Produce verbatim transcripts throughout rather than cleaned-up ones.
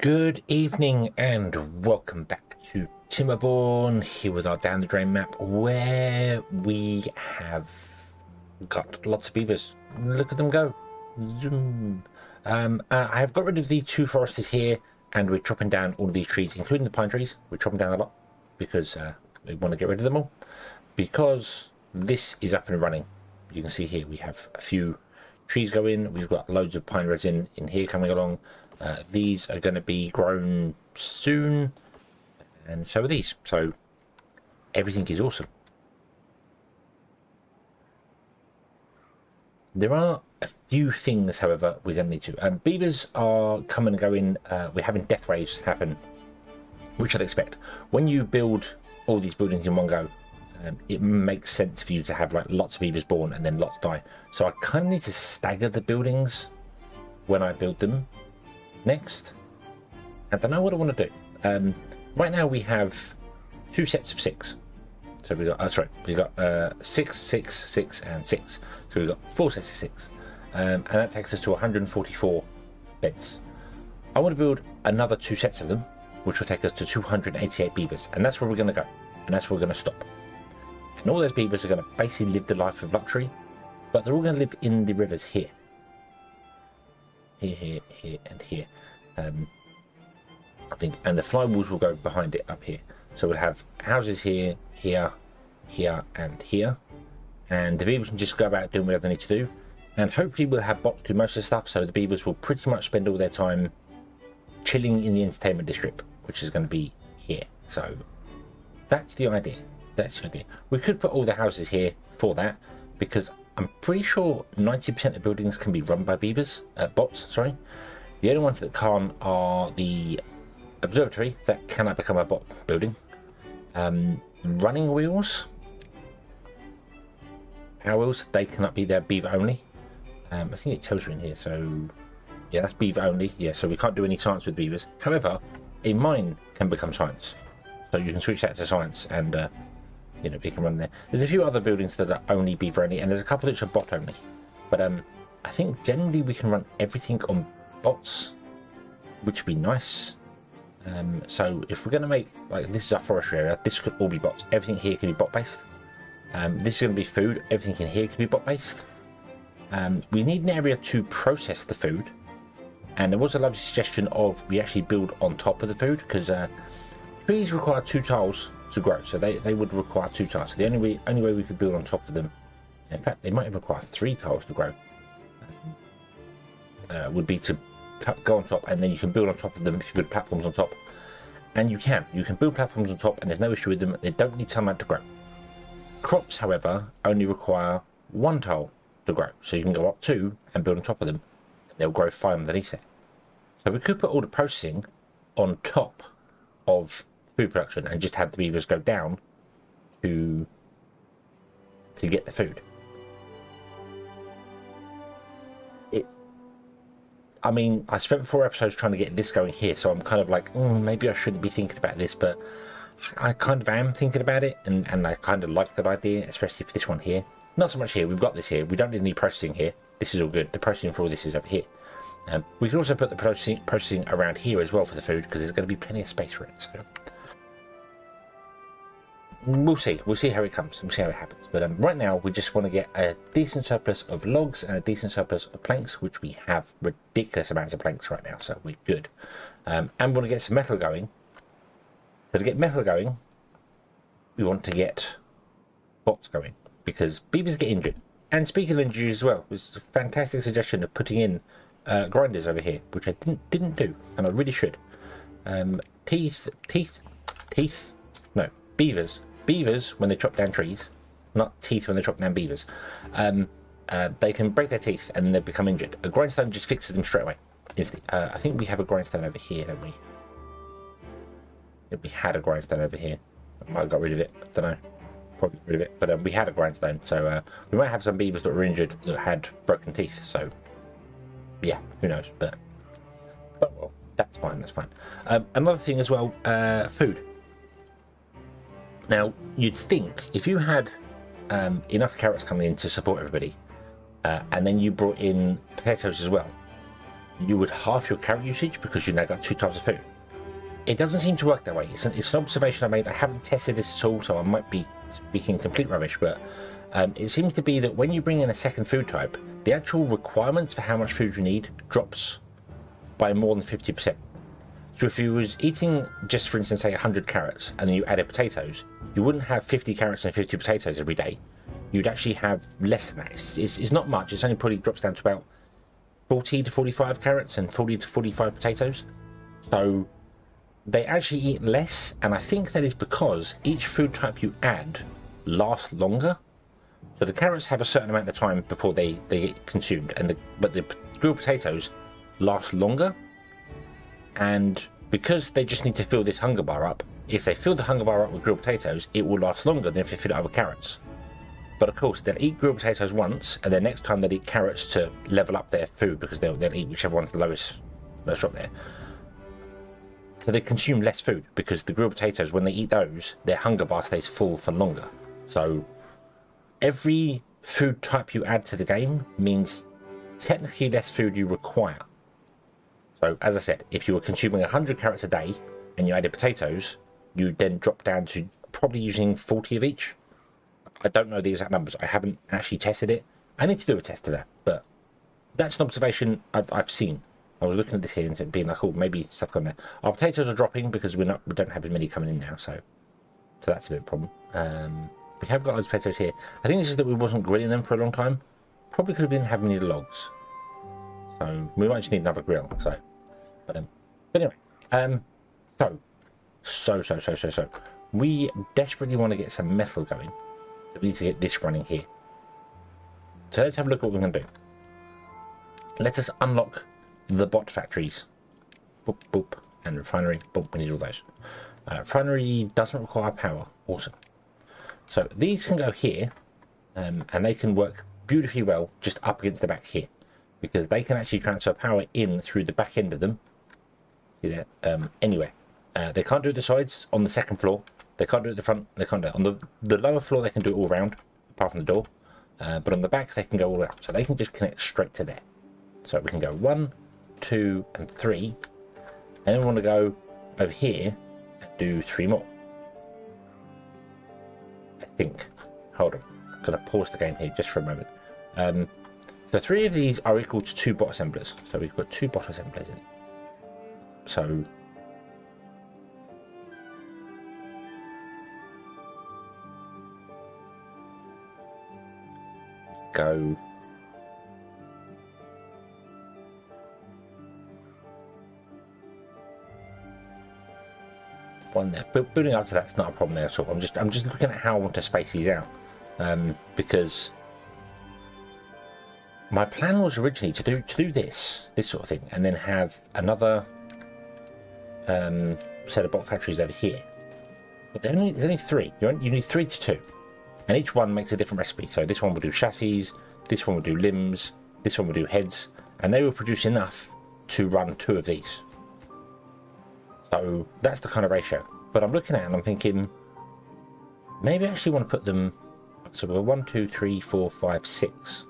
Good evening and welcome back to Timberborn, here with our down the drain map where we have got lots of beavers. Look at them go. Zoom. Um, uh, I have got rid of the two foresters here and we're chopping down all of these trees, including the pine trees. We're chopping down a lot because uh, we want to get rid of them all because this is up and running. You can see here we have a few trees go in. We've got loads of pine resin in here coming along. Uh, these are going to be grown soon, and so are these, so everything is awesome. There are a few things, however, we're going to need to. Um, beavers are coming and going. Uh, we're having death waves happen, which I'd expect. When you build all these buildings in one go, um, it makes sense for you to have like lots of beavers born and then lots die. So I kind of need to stagger the buildings when I build them. Next, I don't know what I want to do. Um, right now we have two sets of six. So we got, oh, sorry, we got uh, six, six, six, and six. So we've got four sets of six. Um, and that takes us to one hundred forty-four beds. I want to build another two sets of them, which will take us to two hundred eighty-eight beavers. And that's where we're going to go. And that's where we're going to stop. And all those beavers are going to basically live the life of luxury, but they're all going to live in the rivers here. Here, here, here, and here. Um, I think, and the flywheels will go behind it up here. So we'll have houses here, here, here, and here. And the beavers can just go about doing whatever they need to do. And hopefully we'll have bots do most of the stuff, so the beavers will pretty much spend all their time chilling in the entertainment district, which is going to be here. So that's the idea. That's the idea. We could put all the houses here for that, because I'm pretty sure ninety percent of buildings can be run by beavers, uh, bots, sorry. The only ones that can't are the observatory, that cannot become a bot building. Um, running wheels, power wheels, they cannot be there, beaver only. Um, I think it tells you in here, so yeah, that's beaver only. Yeah, so we can't do any science with beavers. However, a mine can become science. So you can switch that to science and uh, you know, we can run there. There's a few other buildings that are only beaver only, and there's a couple which are bot only. But um, I think generally we can run everything on bots, which would be nice. Um, so if we're going to make, like, this is our forestry area, this could all be bots. Everything here can be bot based. Um, this is going to be food. Everything in here can be bot based. Um, we need an area to process the food. And there was a lovely suggestion of we actually build on top of the food, because uh, trees require two tiles to grow, so they, they would require two tiles. So the only way, only way we could build on top of them, in fact they might require three tiles to grow, uh, would be to go on top, and then you can build on top of them if you build platforms on top. And you can you can build platforms on top and there's no issue with them. They don't need sunlight to grow. Crops, however, only require one tile to grow, so you can go up two and build on top of them and they'll grow fine underneath it. So we could put all the processing on top of food production and just had the beavers go down to to get the food. It, I mean, I spent four episodes trying to get this going here, so I'm kind of like, mm, maybe I shouldn't be thinking about this, but I kind of am thinking about it, and and I kind of like that idea, especially for this one here. Not so much here. We've got this here. We don't need any processing here. This is all good. The processing for all this is over here. Um, we can also put the processing processing around here as well for the food, because there's going to be plenty of space for it. So we'll see. We'll see how it comes. We'll see how it happens. But um, right now, we just want to get a decent surplus of logs and a decent surplus of planks, which we have ridiculous amounts of planks right now, so we're good. Um, and we want to get some metal going. So to get metal going, we want to get bots going, because beavers get injured. And speaking of injuries as well, it was a fantastic suggestion of putting in uh, grinders over here, which I didn't didn't do, and I really should. Um, teeth, teeth, teeth, no, beavers. Beavers, when they chop down trees, not teeth when they chop down beavers, um, uh, they can break their teeth and they become injured. A grindstone just fixes them straight away. Uh, I think we have a grindstone over here, don't we? If we had a grindstone over here. I might have got rid of it. I don't know. Probably got rid of it. But um, we had a grindstone, so uh, we might have some beavers that were injured that had broken teeth. So, yeah, who knows? But, but well, that's fine. That's fine. Um, another thing as well, uh, food. Now, you'd think if you had um, enough carrots coming in to support everybody, uh, and then you brought in potatoes as well, you would half your current usage because you now got two types of food. It doesn't seem to work that way. It's an, it's an observation I made. I haven't tested this at all, so I might be speaking complete rubbish, but um, it seems to be that when you bring in a second food type, the actual requirements for how much food you need drops by more than fifty percent. So if you was eating, just for instance, say one hundred carrots, and then you added potatoes, you wouldn't have fifty carrots and fifty potatoes every day. You'd actually have less than that. It's, it's, it's not much. It's only probably drops down to about forty to forty-five carrots and forty to forty-five potatoes. So they actually eat less, and I think that is because each food type you add lasts longer. So the carrots have a certain amount of time before they, they get consumed, and the, but the grilled potatoes last longer. And because they just need to fill this hunger bar up, if they fill the hunger bar up with grilled potatoes, it will last longer than if they fill it up with carrots. But of course, they'll eat grilled potatoes once, and then next time they'll eat carrots to level up their food, because they'll, they'll eat whichever one's the lowest, lowest drop there. So they consume less food, because the grilled potatoes, when they eat those, their hunger bar stays full for longer. So every food type you add to the game means technically less food you require. So as I said, if you were consuming one hundred carrots a day and you added potatoes, you then drop down to probably using forty of each. I don't know the exact numbers. I haven't actually tested it. I need to do a test of that, but that's an observation I've, I've seen. I was looking at this here and being like, oh, maybe stuff coming there. Our potatoes are dropping because we're not, we don't have as many coming in now, so so that's a bit of a problem. Um, we have got loads of potatoes here. I think this is that we wasn't grilling them for a long time. Probably could have been having any logs. So we might just need another grill, so. But, um, but anyway, um, so, so, so, so, so, so. We desperately want to get some metal going. So we need to get this running here. So let's have a look at what we're going to do. Let us unlock the bot factories, boop boop, and refinery. Boop, we need all those. Uh, refinery doesn't require power. Awesome. So these can go here, um, and they can work beautifully well just up against the back here, because they can actually transfer power in through the back end of them. See there? Um, anywhere. Uh, they can't do it the sides on the second floor. They can't do it at the front. They can't do it on the the lower floor. They can do it all round, apart from the door. Uh, but on the back, they can go all up. So they can just connect straight to there. So we can go one, two and three, and then we want to go over here and do three more, I think. Hold on, I'm gonna pause the game here just for a moment. Um so three of these are equal to two bot assemblers, so we've got two bot assemblers in. So go one there, but building up to that's not a problem there at all. I'm just I'm just looking at how I want to space these out, um, because my plan was originally to do to do this this sort of thing, and then have another um, set of bot factories over here. But there only, there's only three. You you need three to two, and each one makes a different recipe. So this one will do chassis, this one will do limbs, this one will do heads, and they will produce enough to run two of these. So that's the kind of ratio. But I'm looking at it and I'm thinking, maybe I actually want to put them, so we've got one, two, three, four, five, six,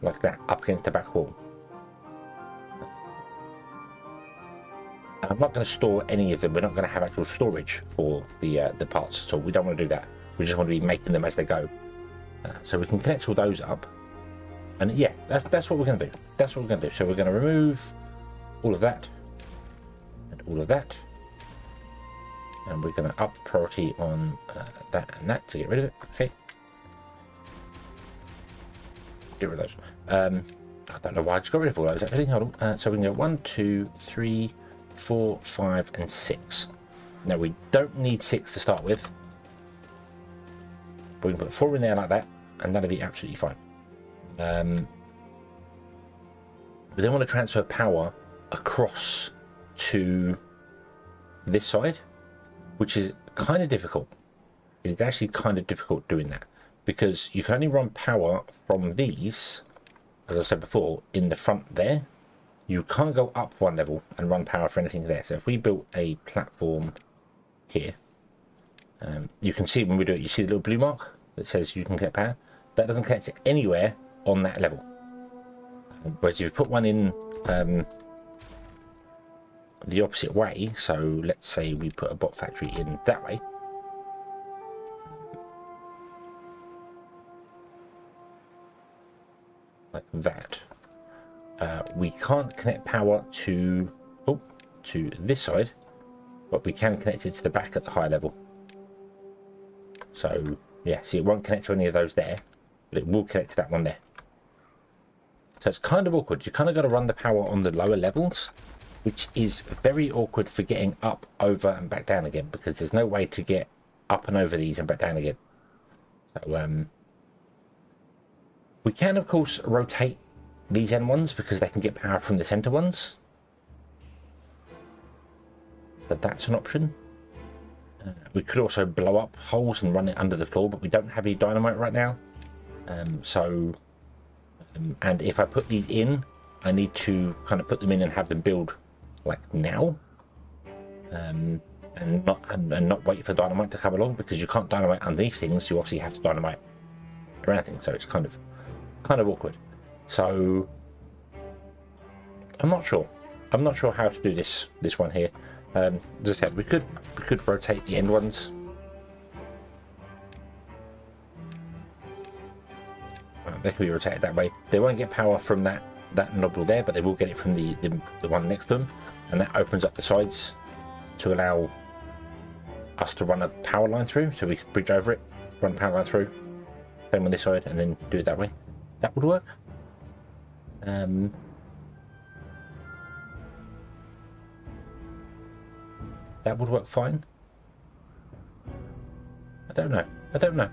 like that, up against the back wall. And I'm not going to store any of them. We're not going to have actual storage for the uh, the parts, so we don't want to do that. We just want to be making them as they go. Uh, so we can connect all those up. And yeah, that's, that's what we're going to do. That's what we're going to do. So we're going to remove all of that. All of that, and we're going to up priority on uh, that and that to get rid of it. Okay, get rid of those. um I don't know why I just got rid of all those actually. Hold on. Uh, so we can go one, two, three, four, five and six. Now we don't need six to start with, but we can put four in there like that, and that'll be absolutely fine. Um we then want to transfer power across to this side, which is kind of difficult. It's actually kind of difficult doing that, because you can only run power from these, as I said before, in the front there. You can't go up one level and run power for anything there. So if we built a platform here, um, you can see when we do it, you see the little blue mark that says you can get power. That doesn't connect to anywhere on that level. Whereas if you put one in um, the opposite way. So let's say we put a bot factory in that way. Like that. Uh, we can't connect power to oh, to this side, but we can connect it to the back at the high level. So yeah, see, it won't connect to any of those there, but it will connect to that one there. So it's kind of awkward. You kind of got to run the power on the lower levels, which is very awkward for getting up, over, and back down again, because there's no way to get up and over these and back down again. So um, we can, of course, rotate these end ones because they can get power from the center ones. So that's an option. Uh, we could also blow up holes and run it under the floor, but we don't have any dynamite right now. Um, so, um, and if I put these in, I need to kind of put them in and have them build like now. Um, and not and, and not wait for dynamite to come along, because you can't dynamite underneath things. You obviously have to dynamite around things. So it's kind of, kind of awkward. So I'm not sure. I'm not sure how to do this this one here. Um, as I said, we could we could rotate the end ones. They can be rotated that way. They won't get power from that that nozzle there, but they will get it from the, the the one next to them, and that opens up the sides to allow us to run a power line through. So we could bridge over it, run power line through, same on this side, and then do it that way. That would work. Um, that would work fine. I don't know. I don't know.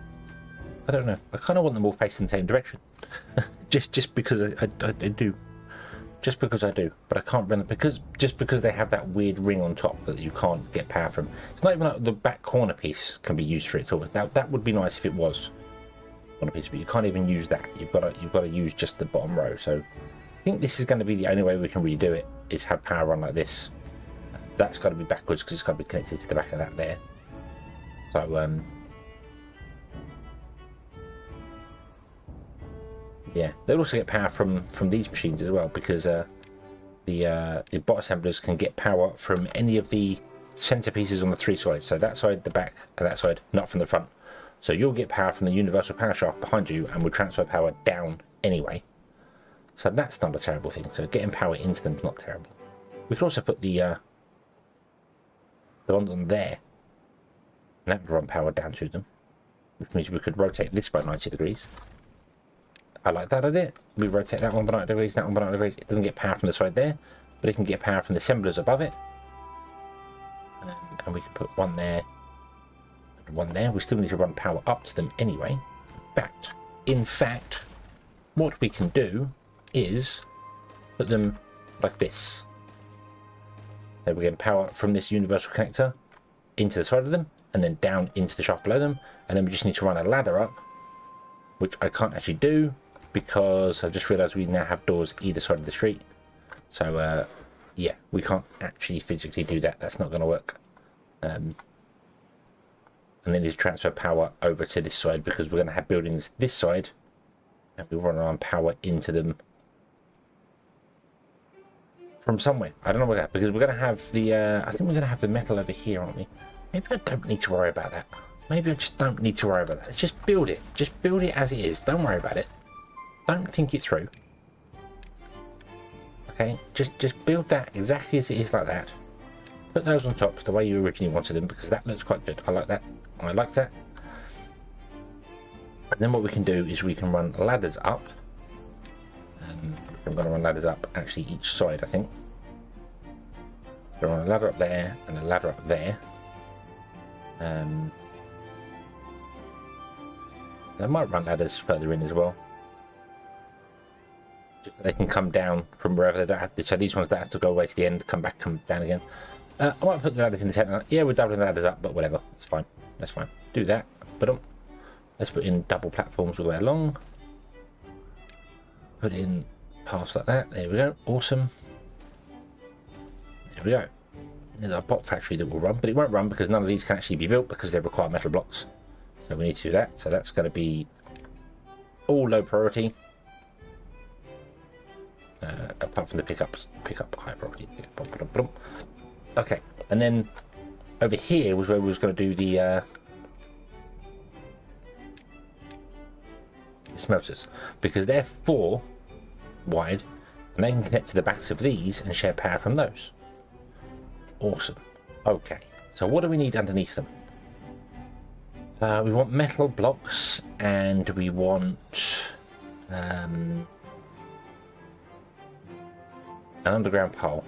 I don't know. I kind of want them all facing the same direction, just just because I, I, I do, just because I do. But I can't run them because just because they have that weird ring on top that you can't get power from. It's not even like the back corner piece can be used for it. So that that would be nice if it was. On a piece, but you can't even use that. You've got to you've got to use just the bottom row. So I think this is going to be the only way we can redo it, is have power on like this. That's got to be backwards because it's got to be connected to the back of that there. So um yeah, they'll also get power from from these machines as well, because uh the uh the bot assemblers can get power from any of the center pieces on the three sides. So that side, the back, and that side, not from the front. So you'll get power from the universal power shaft behind you, and will transfer power down anyway. So that's not a terrible thing. So getting power into them is not terrible. We could also put the uh, the one on there, and that would run power down to them, which means we could rotate this by ninety degrees. I like that idea. We rotate that one by ninety degrees, that one by ninety degrees. It doesn't get power from the side there, but it can get power from the assemblers above it. Um, and we can put one there. One there. We still need to run power up to them anyway. In fact in fact what we can do is put them like this. Then we get power from this universal connector into the side of them, and then down into the shaft below them, and then we just need to run a ladder up, which I can't actually do because I've just realized we now have doors either side of the street. So uh yeah, we can't actually physically do that. That's not going to work. um And then just transfer power over to this side, because we're going to have buildings this side, and we run around power into them from somewhere. I don't know where that, because we're going to have the uh I think we're going to have the metal over here, aren't we? Maybe I don't need to worry about that. Maybe I just don't need to worry about that. Let's just build it. Just build it as it is. Don't worry about it. Don't think it through. Okay, just just build that exactly as it is, like that. Put those on top the way you originally wanted them, because that looks quite good. I like that. I like that. And then what we can do is we can run ladders up. Um, I'm going to run ladders up actually each side, I think. So run a ladder up there and a ladder up there. Um, I might run ladders further in as well. Just so they can come down from wherever they don't have to. So these ones don't have to go away to the end, come back, come down again. Uh, I might put the ladders in the center. Yeah, we're doubling the ladders up, but whatever. It's fine. That's fine. Do that. But um, let's put in double platforms all the way along. Put in paths like that. There we go. Awesome. There we go. There's our bot factory that will run, but it won't run because none of these can actually be built because they require metal blocks. So we need to do that. So that's going to be all low priority. Uh, apart from the pickups, pickup high property. Okay, and then over here was where we was going to do the uh, smelters, because they're four wide and they can connect to the backs of these and share power from those. Awesome. Okay, so what do we need underneath them? Uh, we want metal blocks and we want um, an underground pole.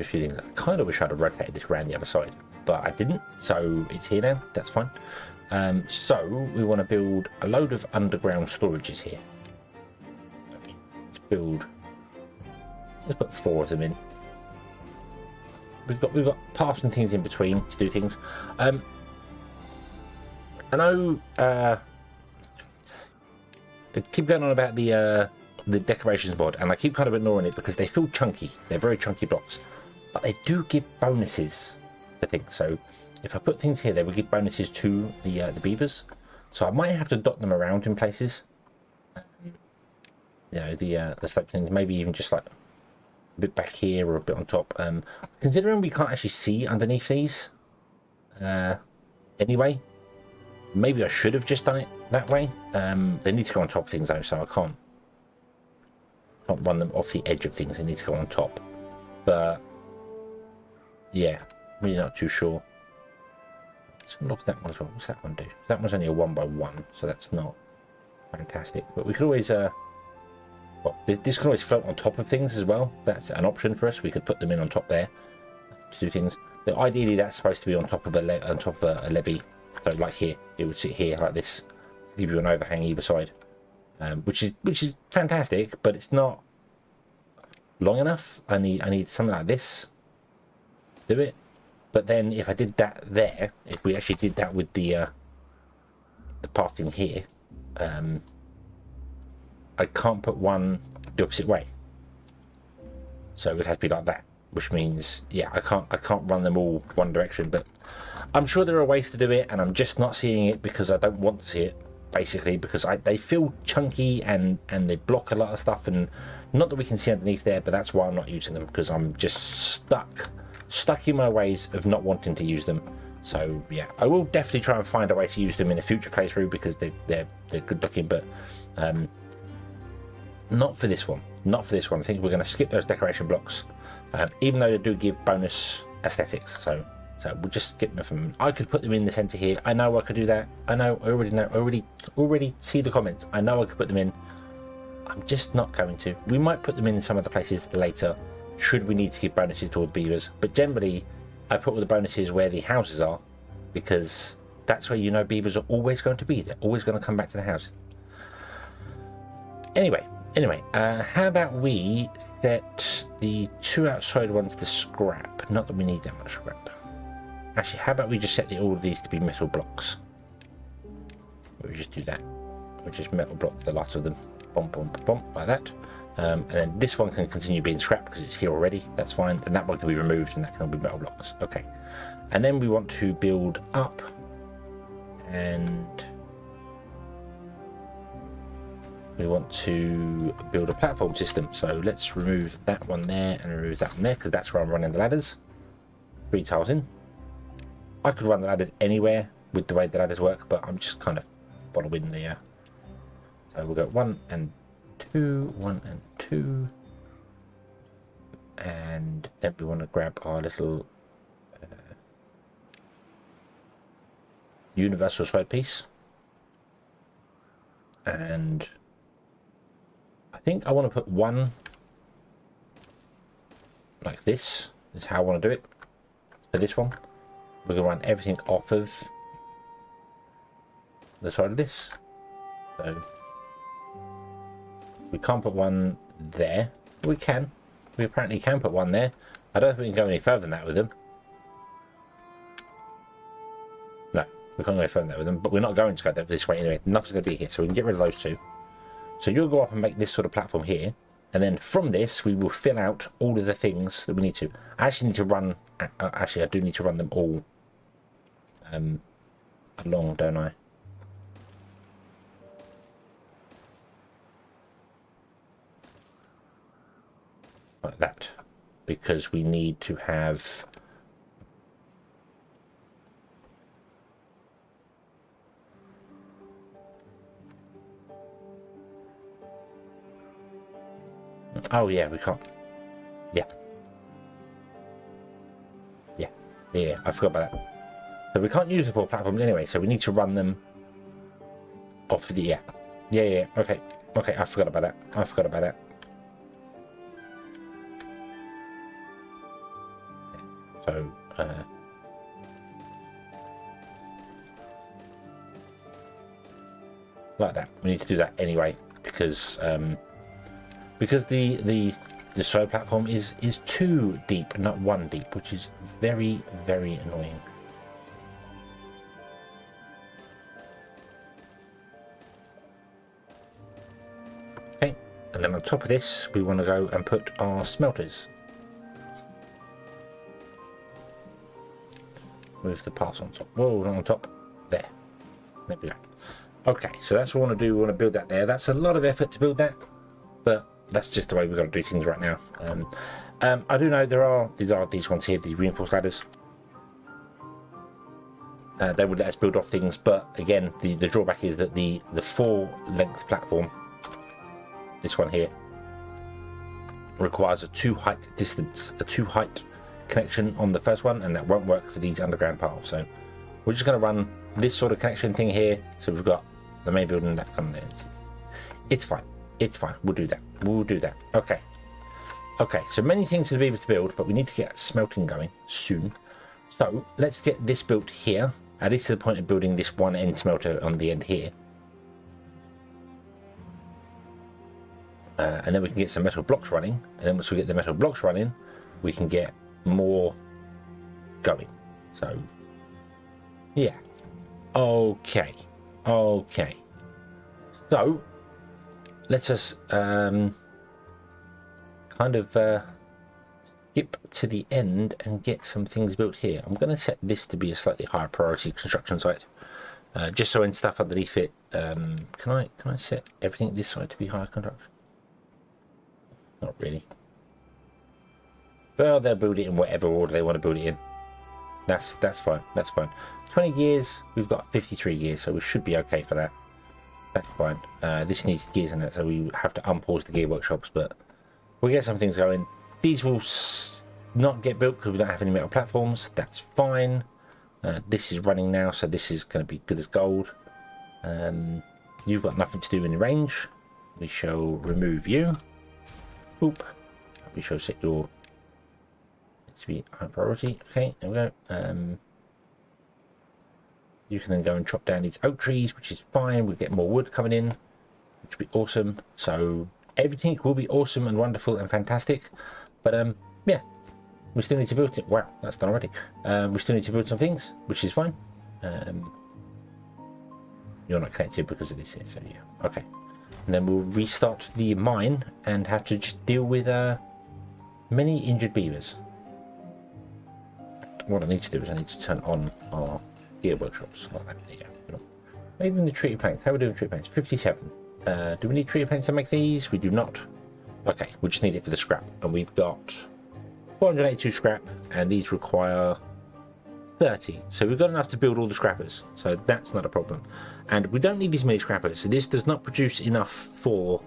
If you didn't, I kind of wish I'd have rotated this around the other side, but I didn't, so it's here now. That's fine. Um, so we want to build a load of underground storages here. Let's build. Let's put four of them in. We've got we've got paths and things in between to do things. Um, I know. Uh, I keep going on about the uh, the decorations mod, and I keep kind of ignoring it because they feel chunky. They're very chunky blocks, but they do give bonuses to things. So if I put things here, they will give bonuses to the uh, the beavers. So I might have to dot them around in places. You know, the uh, the slope things, maybe even just like a bit back here or a bit on top. Um, considering we can't actually see underneath these, uh, anyway. Maybe I should have just done it that way. Um, they need to go on top of things though, so I can't can't run them off the edge of things. They need to go on top. But yeah, really not too sure. Let's look at that one as well. What's that one do? That one's only a one by one, so that's not fantastic. But we could always uh, well, this, this can always float on top of things as well. That's an option for us. We could put them in on top there to do things. But ideally, that's supposed to be on top of a le on top of a, a levee. So like here, it would sit here like this to give you an overhang either side, um, which is which is fantastic, but it's not long enough. I need I need something like this to do it. But then if I did that there, if we actually did that with the uh, the path in here, um, I can't put one the opposite way. So it would have to be like that, which means yeah, I can't I can't run them all one direction, but. I'm sure there are ways to do it, and I'm just not seeing it because I don't want to see it, basically, because I, they feel chunky and, and they block a lot of stuff, and not that we can see underneath there, but that's why I'm not using them, because I'm just stuck, stuck in my ways of not wanting to use them. So, yeah, I will definitely try and find a way to use them in a future playthrough because they, they're, they're good looking, but um, not for this one. Not for this one. I think we're going to skip those decoration blocks, um, even though they do give bonus aesthetics, so... So we'll just skip them from. I could put them in the center here. I know I could do that. I know. I already know. I already already see the comments. I know I could put them in. I'm just not going to. We might put them in some other places later, should we need to give bonuses toward beavers. But generally, I put all the bonuses where the houses are, because that's where you know beavers are always going to be. They're always going to come back to the house. Anyway, anyway, uh, how about we set the two outside ones to scrap? Not that we need that much scrap. Actually, how about we just set the, all of these to be metal blocks? We'll just do that. We'll just metal block the lot of them. Bump, bump, bump, like that. Um, and then this one can continue being scrapped because it's here already. That's fine. And that one can be removed and that can all be metal blocks. Okay. And then we want to build up and we want to build a platform system. So let's remove that one there and remove that one there because that's where I'm running the ladders. Three tiles in. I could run the ladders anywhere with the way the ladders work, but I'm just kind of following the. Uh, so we'll go one and two, one and two, and then we want to grab our little uh, universal side piece. And I think I want to put one like this. This is how I want to do it for this one. We're going to run everything off of the side of this. So we can't put one there. We can. We apparently can put one there. I don't think we can go any further than that with them. No, we can't go any further than that with them. But we're not going to go this way anyway. Nothing's going to be here. So we can get rid of those two. So you'll go up and make this sort of platform here. And then from this, we will fill out all of the things that we need to. I actually need to run... Uh, actually, I do need to run them all... Um, along, don't I? like that, because we need to have oh yeah we can't yeah yeah yeah I forgot about that. So we can't use the four platforms anyway, so we need to run them off the yeah yeah yeah okay okay I forgot about that I forgot about that yeah. So uh like that, we need to do that anyway, because um because the the the soil platform is is two deep, not one deep, which is very very annoying. Okay, and then on top of this we want to go and put our smelters with the parts on top. Whoa, not on top there. There we go. Okay, so that's what we want to do. We want to build that there. That's a lot of effort to build that, but that's just the way we've got to do things right now. Um, um, I do know there are these are these ones here, the reinforced ladders. Uh, they would let us build off things, but again, the the drawback is that the the four length platform, this one here, requires a two height distance, a two height connection on the first one, and that won't work for these underground piles. So we're just going to run this sort of connection thing here. So we've got the main building that comes there. It's fine. It's fine. We'll do that. We'll do that. Okay. Okay. So many things to be able to build, but we need to get smelting going soon. So let's get this built here. Now this is the point of building this one end smelter on the end here. Uh, and then we can get some metal blocks running. And then once we get the metal blocks running, we can get more going. So yeah. Okay. Okay. So let's us um, kind of uh, skip to the end and get some things built here. I'm going to set this to be a slightly higher priority construction site, uh, just so in stuff underneath it. Um, can I can I set everything this side to be higher construction? Not really. Well, they'll build it in whatever order they want to build it in. That's that's fine. That's fine. twenty gears. We've got fifty-three gears, so we should be okay for that. That's fine. Uh, this needs gears in it, so we have to unpause the gear workshops, but we'll get some things going. These will s not get built because we don't have any metal platforms. That's fine. Uh, this is running now, so this is going to be good as gold. Um, you've got nothing to do in the range. We shall remove you. Oop. We shall set your to be high priority. Okay, there we go. Um, You can then go and chop down these oak trees, which is fine. We'll get more wood coming in, which will be awesome. So everything will be awesome and wonderful and fantastic. But um, yeah, we still need to build it. Wow, that's done already. Um, we still need to build some things, which is fine. Um, you're not connected because of this here, so yeah. Okay. And then we'll restart the mine and have to just deal with uh, many injured beavers. What I need to do is I need to turn on our gear workshops. Oh, there you go. Maybe in the tree planks. How are we doing tree planks? fifty-seven. Uh, do we need tree planks to make these? We do not. Okay, we just need it for the scrap. And we've got four hundred eighty-two scrap, and these require thirty. So we've got enough to build all the scrappers. So that's not a problem. And we don't need these many scrappers. So this does not produce enough for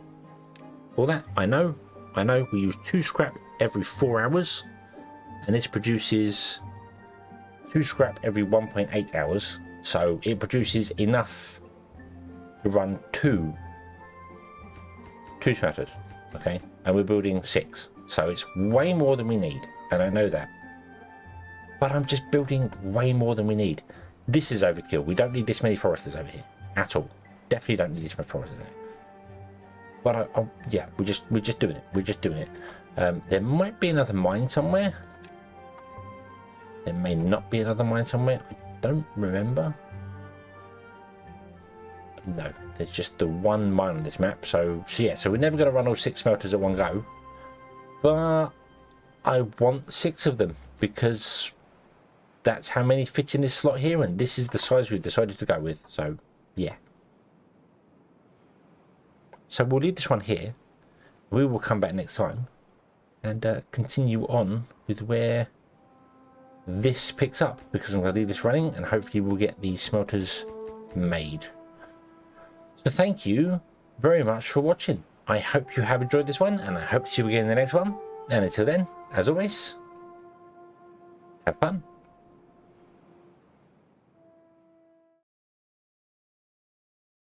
for that. I know. I know. We use two scrap every four hours, and this produces two scrap every one point eight hours, so it produces enough to run two two smelters. Okay, and we're building six, so it's way more than we need, and I know that, but I'm just building way more than we need. This is overkill. We don't need this many foresters over here at all. Definitely don't need this many foresters over here. But I, I, yeah, we're just we're just doing it. We're just doing it. Um, there might be another mine somewhere. There may not be another mine somewhere. I don't remember. No, there's just the one mine on this map. So, so yeah, so we're never going to run all six smelters at one go. But I want six of them, because that's how many fit in this slot here. And this is the size we've decided to go with. So, yeah. So we'll leave this one here. We will come back next time and uh, continue on with where this picks up, because I'm going to leave this running and hopefully we'll get the smelters made. So thank you very much for watching. I hope you have enjoyed this one, and I hope to see you again in the next one. And until then, as always, have fun.